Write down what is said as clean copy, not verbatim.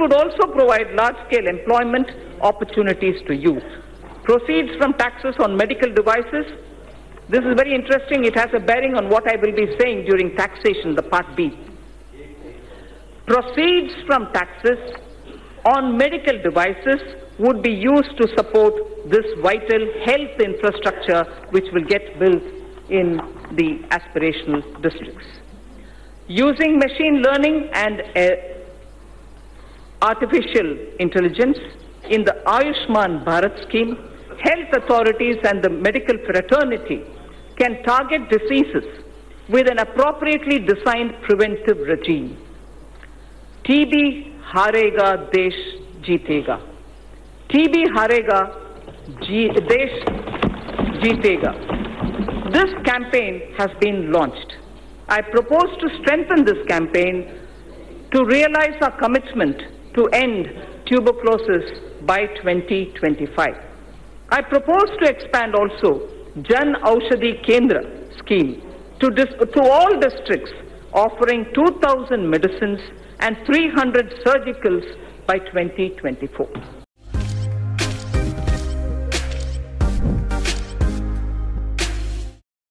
would also provide large-scale employment opportunities to youth. Proceeds from taxes on medical devices. This is very interesting. It has a bearing on what I will be saying during taxation, the part B. Proceeds from taxes on medical devices would be used to support this vital health infrastructure which will get built in the aspirational districts. Using machine learning and artificial intelligence in the Ayushman Bharat scheme, health authorities and the medical fraternity can target diseases with an appropriately designed preventive regime. TB Harega, Desh Jeetega. TB Harega, Desh Jeetega. This campaign has been launched. I propose to strengthen this campaign to realize our commitment to end tuberculosis by 2025. I propose to expand also Jan Aushadhi Kendra scheme to all districts, offering 2,000 medicines and 300 surgicals by 2024.